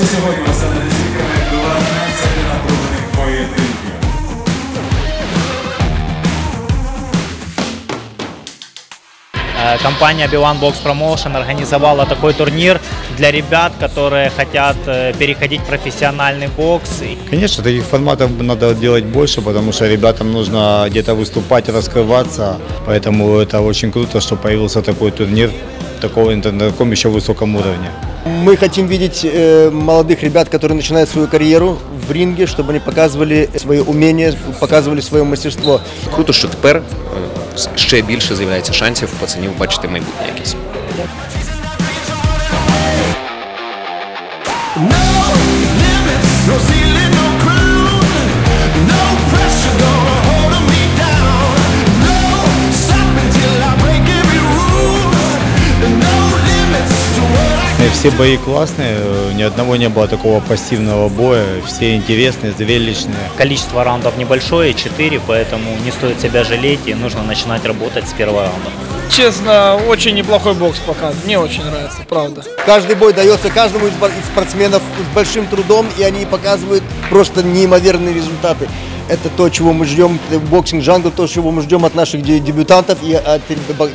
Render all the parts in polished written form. Давайте сьогодні ми аналізуємо головне цілі напружених поєдинків. Компания B1 Box Promotion организовала такой турнир для ребят, которые хотят переходить в профессиональный бокс. Конечно, таких форматов надо делать больше, потому что ребятам нужно где-то выступать, раскрываться. Поэтому это очень круто, что появился такой турнир, такого на таком еще высоком уровне. Мы хотим видеть молодых ребят, которые начинают свою карьеру в ринге, чтобы они показывали свои умения, показывали свое мастерство. Круто, что теперь ще більше з'являється шансів пацанів бачити майбутнє якесь. Все бои классные, ни одного не было такого пассивного боя, все интересные, зрелищные. Количество раундов небольшое, 4, поэтому не стоит себя жалеть и нужно начинать работать с первого раунда. Честно, очень неплохой бокс пока, мне очень нравится, правда. Каждый бой дается каждому из спортсменов с большим трудом, и они показывают просто неимоверные результаты. Это то, чего мы ждем, Boxing Jungle, то, чего мы ждем от наших дебютантов и от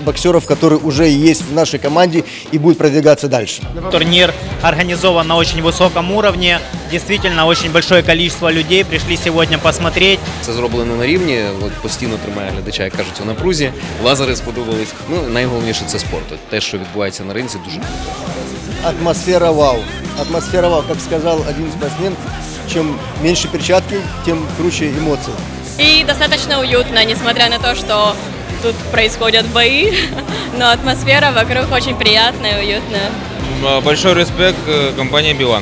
боксеров, которые уже есть в нашей команде и будут продвигаться дальше. Турнир организован на очень высоком уровне. Действительно, очень большое количество людей пришли сегодня посмотреть. Це зроблено на рівні, постійно тримає глядача, як кажуть, у напрузі. Лазери сподобались. Ну, найголовніше – це спорт. Те, що відбувається на ринці, дуже круто. Атмосфера вау. Атмосфера вау, как сказал один спортсмен. Чем меньше перчатки, тем круче эмоции. И достаточно уютно, несмотря на то, что тут происходят бои, но атмосфера вокруг очень приятная, уютная. Большой респект компании B1.